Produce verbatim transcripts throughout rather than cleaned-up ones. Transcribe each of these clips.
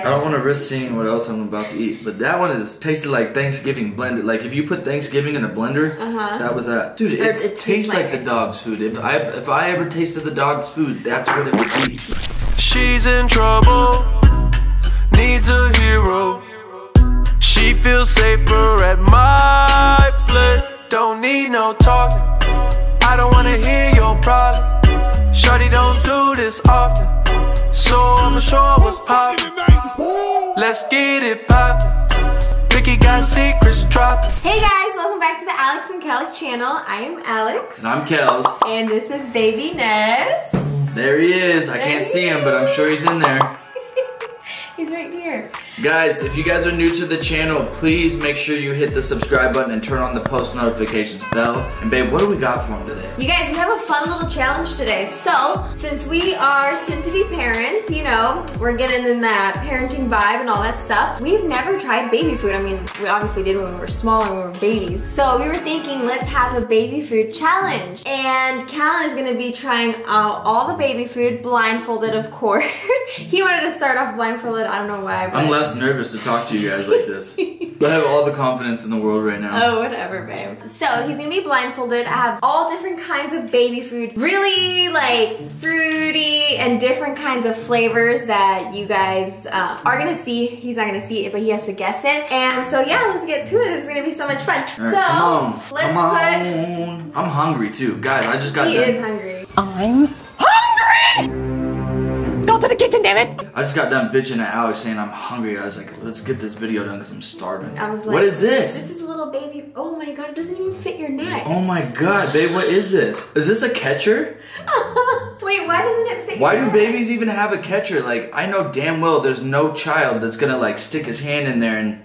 I don't want to risk seeing what else I'm about to eat, but that one is tasted like Thanksgiving blended. Like if you put Thanksgiving in a blender, uh-huh. that was that. Dude, it, it tastes, tastes like, like the dog's food. If I if I ever tasted the dog's food, that's what it would be. She's in trouble, needs a hero. She feels safer at my place. Don't need no talking. I don't want to hear your problem. Shorty don't do this often, so I'm sure what's poppin'. Let's get it poppin'. Ricky got secrets droppin'. Hey guys, welcome back to the Alex and Kel's channel. I am Alex. And I'm Kels. And this is Baby Ness. There he is. I there can't see him, but I'm sure he's in there. He's right here. Guys, if you guys are new to the channel, please make sure you hit the subscribe button and turn on the post notifications bell. And babe, what do we got for them today? You guys, we have a fun little challenge today. So, since we are soon-to-be parents, you know, we're getting in that parenting vibe and all that stuff. We've never tried baby food. I mean, we obviously did when we were smaller, when we were babies. So we were thinking, let's have a baby food challenge. And Kellen is gonna be trying out all the baby food, blindfolded, of course. He wanted to start off blindfolded. I don't know why, but I'm less nervous to talk to you guys like this. I have all the confidence in the world right now. Oh, whatever, babe. So he's gonna be blindfolded. I have all different kinds of baby food, really like fruity and different kinds of flavors that you guys uh, are gonna see. He's not gonna see it, but he has to guess it. And so yeah, let's get to it. This is gonna be so much fun. All right, so come on. Let's come on. Put... I'm hungry too, guys. I just got. He done. is hungry. I'm hungry. Go to the kitchen, damn it! I just got done bitching at Alex saying I'm hungry. I was like, let's get this video done because I'm starving. I was like, what is this? This is a little baby. Oh my god, it doesn't even fit your neck. Oh my god, babe, what is this? Is this a catcher? Wait, why doesn't it fit why your neck? Why do babies even have a catcher? Like, I know damn well there's no child that's gonna like stick his hand in there and...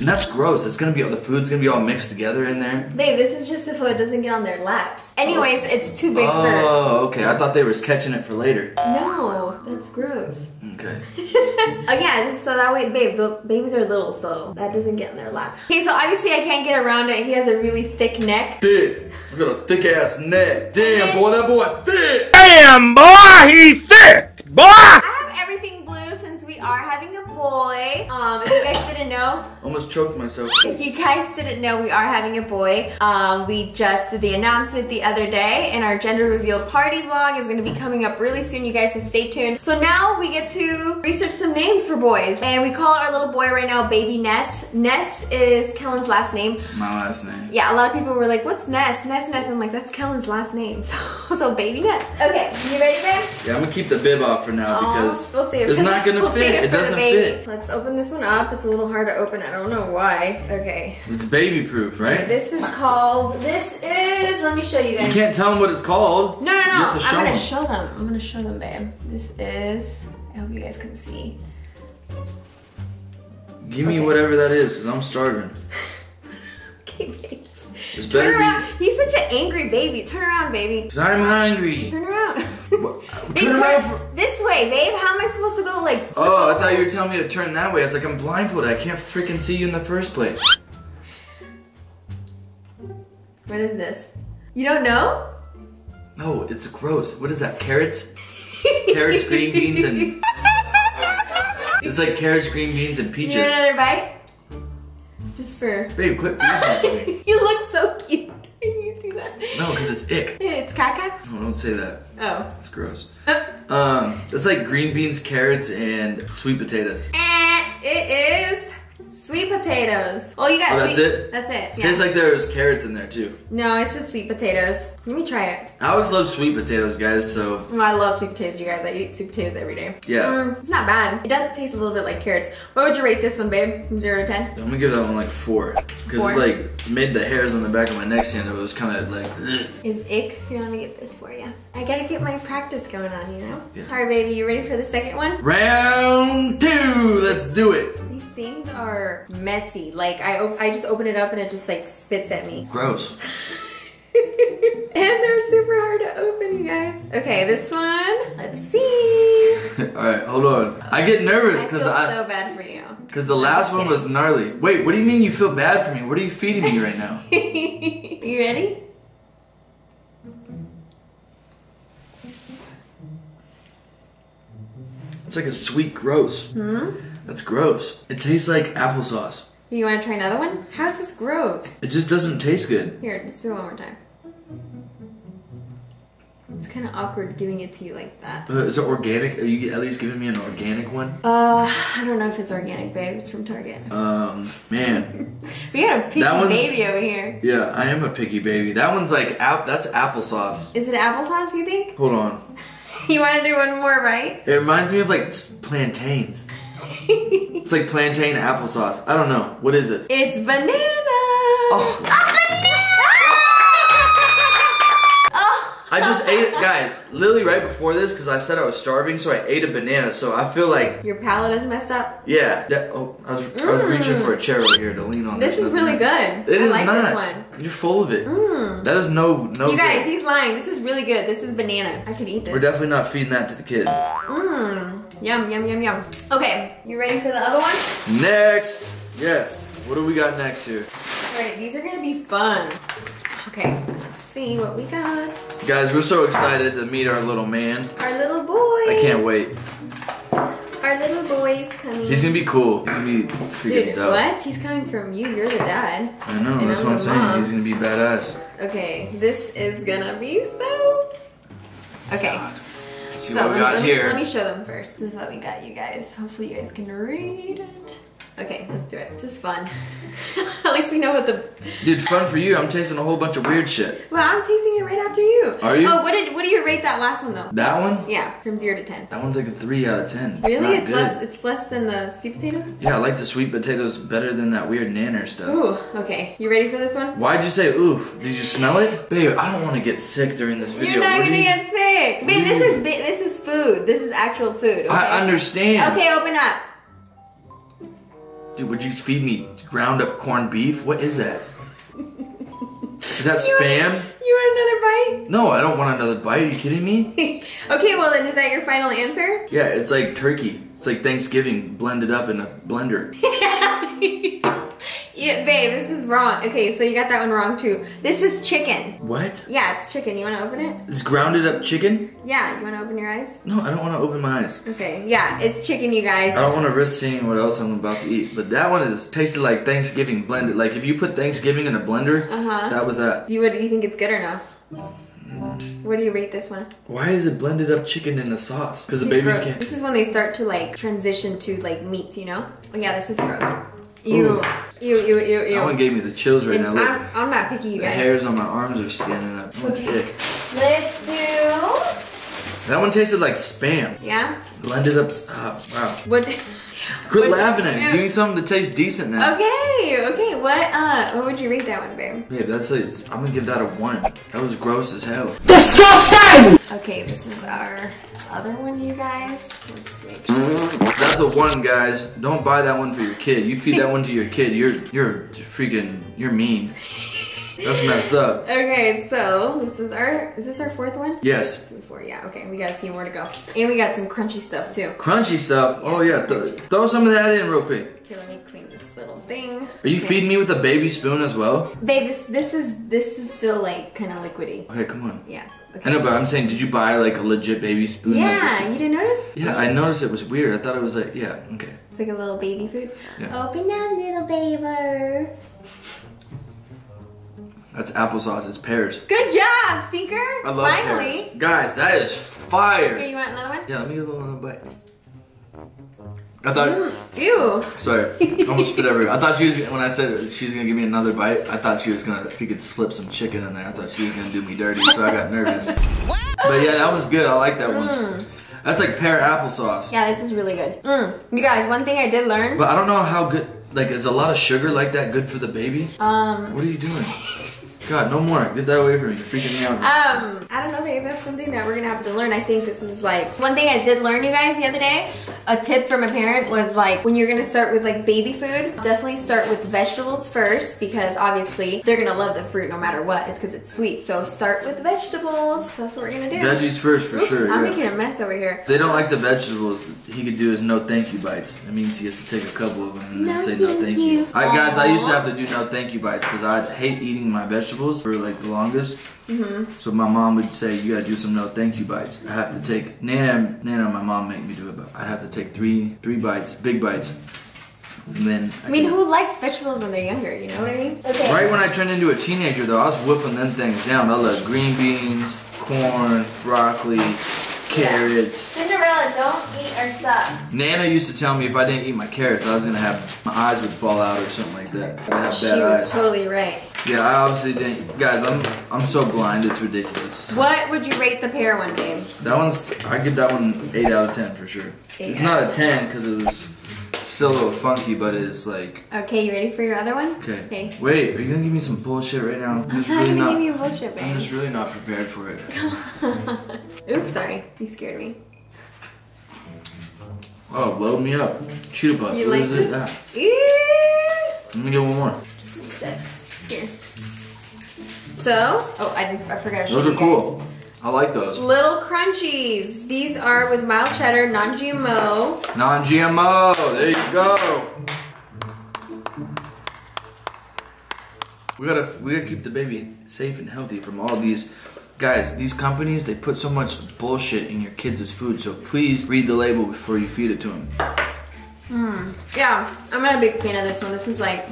And that's gross. It's gonna be all the food's gonna be all mixed together in there. Babe, this is just if it doesn't get on their laps. Anyways, it's too big oh, for. Oh, okay. I thought they were catching it for later. No, that's gross. Okay. Oh yeah, so that way, babe, the babies are little, so that doesn't get in their lap. Okay, so obviously I can't get around it. He has a really thick neck. Thick. I got a thick ass neck. Damn boy, that boy thick. Damn boy, he thick. Boy. I have everything blue since we are having a boy. Um, if you guys didn't know. Almost choked myself. If you guys didn't know, we are having a boy. Um, we just did the announcement the other day, and our gender reveal party vlog is gonna be coming up really soon, you guys, so stay tuned. So now we get to research some names for boys, and we call our little boy right now Baby Ness. Ness is Kellen's last name. My last name. Yeah, a lot of people were like, what's Ness? Ness, Ness. I'm like, that's Kellen's last name, so, so Baby Ness. Okay, you ready, babe? Yeah, I'm gonna keep the bib off for now um, because we'll save it. It's not gonna we'll fit, it, it doesn't fit. Let's open this one up, it's a little hard to open it. I don't know why. Okay. It's baby proof, right? This is called, this is, let me show you guys. You can't tell them what it's called. No, no, no. I'm going to show them. I'm going to show them, babe. This is, I hope you guys can see. Give me okay. whatever that is, because I'm starving. Okay, babe. It's Turn better around. Be... He's such an angry baby. Turn around, baby. Because I'm hungry. Turn around. Well, turn around for... This way, babe. How am I supposed to go like... Oh, I thought you were telling me to turn that way. I was like, I'm blindfolded. I can't freaking see you in the first place. What is this? You don't know? No, it's gross. What is that? Carrots? Carrots, green beans, and... It's like carrots, green beans, and peaches. You want another bite? Just for... Babe, quit being that way. You look so cute. You do that. No, because it's ick. It's caca? No, don't say that. Oh. It's gross. um, It's like green beans, carrots, and sweet potatoes. And it is sweet potatoes. Oh, you got oh, that's sweet... it? That's it. Yeah. Tastes like there was carrots in there, too. No, it's just sweet potatoes. Let me try it. I always love sweet potatoes, guys, so... Well, I love sweet potatoes, you guys. I eat sweet potatoes every day. Yeah. Mm, it's not bad. It does taste a little bit like carrots. What would you rate this one, babe? From zero to ten? I'm gonna give that one like four. Because it like made the hairs on the back of my neck stand up. It was kind of like... Ugh. It's ick. Here, let me get this for you. I gotta get my practice going on, you know? Yeah. Alright, baby, you ready for the second one? Round two! Let's do it! These things are messy. Like, I, I just open it up and it just like spits at me. Gross. And they're super hard to open, you guys. Okay, this one. Let's see. All right, hold on. I get nervous because I feel I, so bad for you. Because the last one was gnarly. Wait, what do you mean you feel bad for me? What are you feeding me right now? You ready? It's like a sweet gross. Mm-hmm. That's gross. It tastes like applesauce. You want to try another one? How's this gross? It just doesn't taste good. Here, let's do it one more time. It's kind of awkward giving it to you like that. Uh, is it organic? Are you at least giving me an organic one? Uh, I don't know if it's organic, babe. It's from Target. Um, man. We got a picky baby over here. Yeah, I am a picky baby. That one's like, ap that's applesauce. Is it applesauce, you think? Hold on. You want to do one more, right? It reminds me of like plantains. It's like plantain applesauce. I don't know. What is it? It's banana. Oh. A banana! I just ate it, guys, literally right before this because I said I was starving, so I ate a banana, so I feel like... Your palate is messed up? Yeah. That, oh, I was, mm. I was reaching for a chair right here to lean on. This is really good. It I is like not. This one. You're full of it. Mm. That is no, no You guys, good. He's lying. This is really good. This is banana. I could eat this. We're definitely not feeding that to the kid. Mmm. Yum, yum, yum, yum. Okay, you ready for the other one? Next. Yes. What do we got next here? All right, these are going to be fun. Okay. See what we got. Guys, we're so excited to meet our little man. Our little boy. I can't wait. Our little boy's coming. He's gonna be cool. He's gonna be freaking Dude, dope. What? He's coming from you. You're the dad. I know, and that's I'm what I'm saying. Mom. He's gonna be badass. Okay, this is gonna be so. Okay. God. See so what we got let me, here. Let me show them first. This is what we got, you guys. Hopefully, you guys can read it. Okay, let's do it. This is fun. At least we know what the... Dude, fun for you. I'm tasting a whole bunch of weird shit. Well, I'm tasting it right after you. Are you? Oh, what did what do you rate that last one, though? That one? Yeah, from zero to ten. That one's like a three out of ten. Really? It's, not it's, good. Less, it's less than the sweet potatoes? Yeah, I like the sweet potatoes better than that weird nanner stuff. Ooh, okay. You ready for this one? Why'd you say oof? Did you smell it? Babe, I don't want to get sick during this video. You're not going to you... get sick. Babe, Dude. this is this is food. This is actual food. Okay? I understand. Okay, open up. Dude, would you feed me ground up corned beef? What is that? Is that you spam? Want, you want another bite? No, I don't want another bite. Are you kidding me? Okay, well then, is that your final answer? Yeah, it's like turkey. It's like Thanksgiving blended up in a blender. Yeah, babe, this is wrong. Okay, so you got that one wrong too. This is chicken. What? Yeah, it's chicken. You want to open it? It's grounded up chicken? Yeah, you want to open your eyes? No, I don't want to open my eyes. Okay, yeah, it's chicken, you guys. I don't want to risk seeing what else I'm about to eat, but that one is tasted like Thanksgiving blended. Like if you put Thanksgiving in a blender, uh-huh. that was that. Do you, what, do you think it's good or no? What do you rate this one? Why is it blended up chicken in the sauce? Because the babies gross. Can't. This is when they start to like transition to like meats, you know? Oh yeah, this is gross. Ew. Ew, ew, ew, ew. That one gave me the chills right and now. Look, I'm, I'm not picky, you guys. The hairs on my arms are standing up. That one's okay. Thick. Let's do... That one tasted like spam. Yeah? Blended up... Uh, wow. What... Quit what laughing at me. Give me something that tastes decent now. Okay, okay. What uh, what would you rate that one, babe? Babe, that's like... I'm gonna give that a one. That was gross as hell. Disgusting! Okay, this is our other one, you guys. Let's make sure. That's the one, guys. Don't buy that one for your kid. You feed that one to your kid, you're you're freaking... You're mean. That's messed up. Okay, so this is our, is this our fourth one? Yes. Three, four, yeah, okay, we got a few more to go. And we got some crunchy stuff too. Crunchy stuff? Oh yeah, th throw some of that in real quick. Okay, let me clean this little thing. Are you okay. feeding me with a baby spoon as well? Babe, this, this is, this is still like kind of liquidy. Okay, come on. Yeah. Okay. I know, but I'm saying, did you buy like a legit baby spoon? Yeah, like you didn't notice? Yeah, I noticed it was weird. I thought it was like, yeah, okay. It's like a little baby food. Yeah. Open up, little baber. That's applesauce. It's pears. Good job, Seeker. I love Finally. Pears. Guys, that is fire. Here, you want another one? Yeah, let me get a little bite. I thought... Ooh, ew. Sorry. I almost spit everywhere. I thought she was... When I said she was going to give me another bite, I thought she was going to... If you could slip some chicken in there, I thought she was going to do me dirty, so I got nervous. But yeah, that was good. I like that one. Mm. That's like pear applesauce. Yeah, this is really good. Mm. You guys, one thing I did learn... But I don't know how good... Like, is a lot of sugar like that good for the baby? Um... What are you doing? God, no more. Get that away from me. You're freaking me out. Um, I don't know, babe. That's something that we're going to have to learn. I think this is like... One thing I did learn, you guys, the other day, a tip from a parent was like, when you're going to start with like baby food, definitely start with vegetables first because obviously they're going to love the fruit no matter what. It's because it's sweet. So start with vegetables. That's what we're going to do. Veggies first for Oops, sure. I'm yeah. making a mess over here. If they don't like the vegetables, he could do his no thank you bites. It means he has to take a couple of them and then no say no thank you. you. All right, guys, I used to have to do no thank you bites because I hate eating my vegetables. vegetables for like the longest. Mm-hmm. So my mom would say, you gotta do some no thank you bites. I have to take, Nana, Nana and my mom make me do it, but I have to take three, three bites, big bites. And then I, I mean, who likes vegetables when they're younger, you know what I mean? Okay. Right when I turned into a teenager though, I was whipping them things down. I love green beans, corn, broccoli, carrots. Yeah. Cinderella, don't eat or suck. Nana used to tell me if I didn't eat my carrots, I was gonna have, my eyes would fall out or something like that. I'd have bad eyes. She was totally right. Yeah, I obviously didn't. Guys, I'm I'm so blind, it's ridiculous. What would you rate the pear one, Dave? That one's, I give that one eight out of ten for sure. It's not a ten because it was still a little funky, but it's like... Okay, you ready for your other one? Okay. Okay. Wait, are you gonna give me some bullshit right now? I'm, I'm just not really gonna not, give you bullshit, babe. I'm just really not prepared for it. Oops, sorry. You scared me. Oh, blow me up. Cheetah puff. You what like is this? It? Let me get one more. This is sick. Here. So, oh, I, I forgot I showed you guys. Those are cool. I like those. Little crunchies. These are with mild cheddar, non G M O. Non G M O. There you go. We gotta, we gotta keep the baby safe and healthy from all these guys. These companies, they put so much bullshit in your kids' food. So please read the label before you feed it to them. Hmm. Yeah, I'm not a big fan of this one. This is like.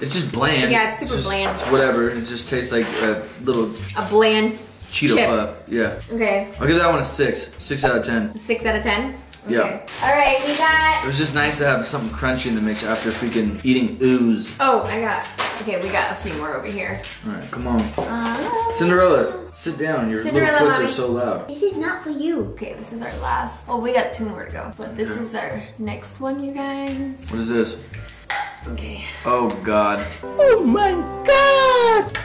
It's just bland. Yeah, it's super it's just, bland. It's whatever. It just tastes like a little. A bland. Cheeto puff, yeah. Okay. I'll give that one a six. Six out of ten. Six out of ten? Okay. Yeah. Alright, we got... It was just nice to have something crunchy in the mix after freaking eating ooze. Oh, I got... Okay, we got a few more over here. Alright, come on. Uh, Cinderella, sit down. Your Cinderella little foots mommy. Are so loud. This is not for you. Okay, this is our last... Well, we got two more to go. But this okay. is our next one, you guys. What is this? Okay. Oh, God. Oh, my God!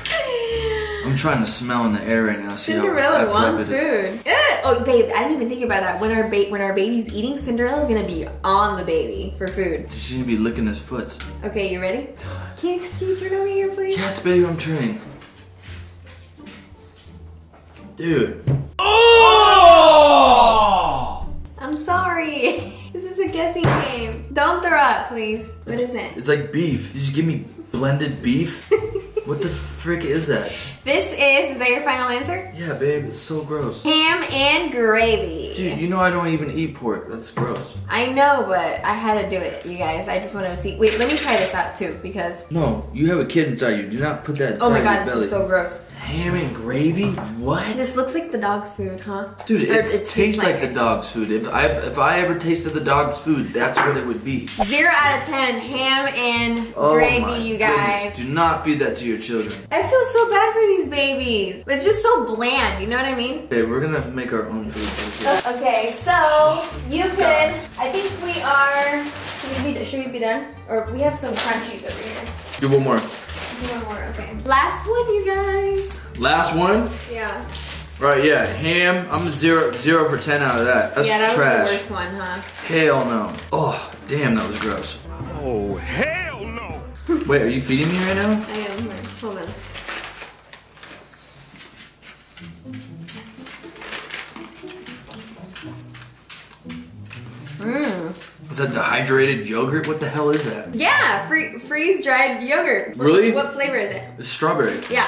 I'm trying to smell in the air right now. Cinderella wants food. Oh, babe, I didn't even think about that. When our ba when our baby's eating, Cinderella's gonna be on the baby for food. She's gonna be licking his foots. Okay, you ready? God. Can you, can you turn over here, please? Yes, babe, I'm turning. Dude. Oh! I'm sorry. This is a guessing game. Don't throw up, please. What it's, is it? It's like beef. You just give me blended beef. What the frick is that? This is, is that your final answer? Yeah, babe, it's so gross. Ham and gravy. Dude, you know I don't even eat pork. That's gross. I know, but I had to do it, you guys. I just wanted to see. Wait, let me try this out too, because. No, you have a kid inside you. Do not put that inside your belly. Oh my God, this is so gross. Ham and gravy? What? This looks like the dog's food, huh? Dude, it, it tastes, tastes like, like the dog's food. If I if I ever tasted the dog's food, that's what it would be. Zero out of ten, ham and oh gravy, you guys. Goodness. Do not feed that to your children. I feel so bad for these babies. It's just so bland, you know what I mean? Okay, we're gonna make our own food. Okay, so you could, I think we are, should we be, should we be done? Or we have some crunchies over here. Do one more. One more, okay. Last one, you guys. Last one? Yeah. Right, yeah. Ham. I'm zero, zero for ten out of that. That's trash. Yeah, that trash. was the worst one, huh? Hell no. Oh, damn, that was gross. Oh, hell no. Wait, are you feeding me right now? I am. Here. Hold on. Mmm. Is that dehydrated yogurt? What the hell is that? Yeah, free, freeze-dried yogurt. What, really? What flavor is it? It's strawberry. Yeah.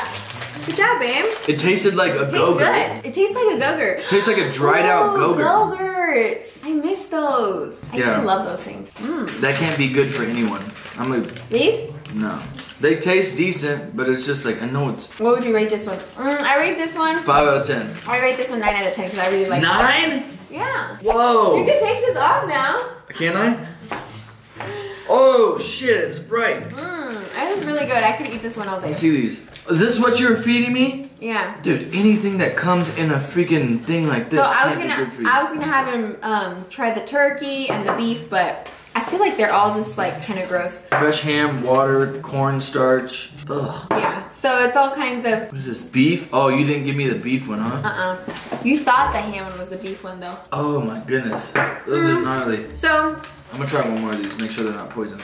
Good job, babe. It tasted like a Go-Gurt. It tastes like a Go-Gurt. It tastes like a dried-out oh, Go-Gurt. Go-Gurts. I miss those. I yeah. just love those things. Mm. That can't be good for anyone. I'm like... These? No. They taste decent, but it's just like, I know it's... What would you rate this one? Mm, I rate this one... five out of ten. I rate this one nine out of ten because I really like it. Nine? Yeah. Whoa. You can take this off now. Can I? Oh shit, it's bright. Mmm, that is really good. I could eat this one all day. Let's see these. Is this what you're feeding me? Yeah. Dude, anything that comes in a freaking thing like this. So I was gonna, I was gonna have him um, try the turkey and the beef, but I feel like they're all just like kind of gross. Fresh ham, water, cornstarch. Ugh. Yeah. So it's all kinds of. What is this, beef? Oh, you didn't give me the beef one, huh? Uh uh. You thought the ham one was the beef one, though. Oh my goodness. Those mm. are gnarly. So. I'm gonna try one more of these, make sure they're not poisonous.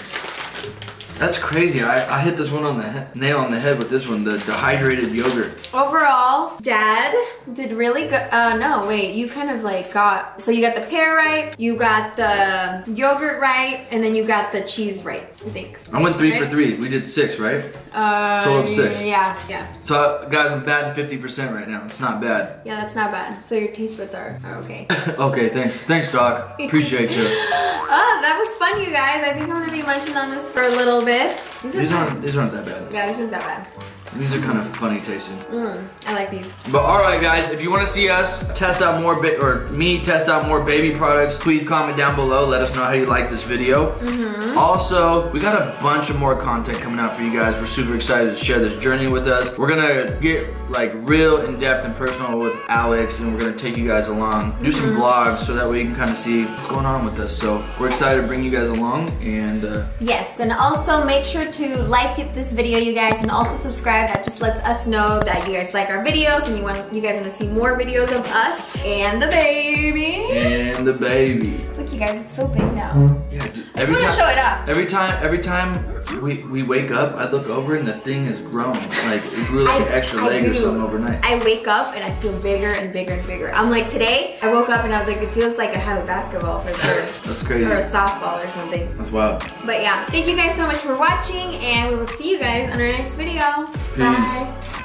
That's crazy. I, I hit this one on the nail on the head with this one, the dehydrated yogurt. Overall, Dad did really good. Uh, no, wait, you kind of like got, so you got the pear right, you got the yogurt right, and then you got the cheese right, I think. I went three right? for three. We did six, right? Uh, Total of six. Yeah, yeah. So, guys, I'm bad at fifty percent right now. It's not bad. Yeah, that's not bad. So your taste buds are, are okay. Okay, thanks. Thanks, Doc. Appreciate you. Oh, that was fun, you guys. I think I'm going to be munching on this for a little bit. These, these, are aren't, these aren't that bad. Yeah, these aren't that bad. These are kind of funny tasting. Mm, I like these. But alright guys, if you want to see us test out more, or me test out more baby products, please comment down below. Let us know how you like this video. Mm-hmm. Also, we got a bunch of more content coming out for you guys. We're super excited to share this journey with us. We're going to get like real in-depth and personal with Alex, and we're going to take you guys along. Do mm-hmm. some vlogs so that way you can kind of see what's going on with us. So we're excited to bring you guys along. and uh, Yes, and also make sure to like this video, you guys, and also subscribe. That just lets us know that you guys like our videos and you want you guys want to see more videos of us and the baby. And the baby. Look, you guys, it's so big now. Yeah, dude, I just want to show it off. Every time, every time we we wake up, I look over and the thing is grown. Like it grew like I, an extra I leg do. or something overnight. I wake up and I feel bigger and bigger and bigger. I'm like today, I woke up and I was like, it feels like I have a basketball for sure. That's crazy. Or a softball or something. That's wild. But yeah, thank you guys so much for watching, and we will see you guys on our next video. Peace. Bye.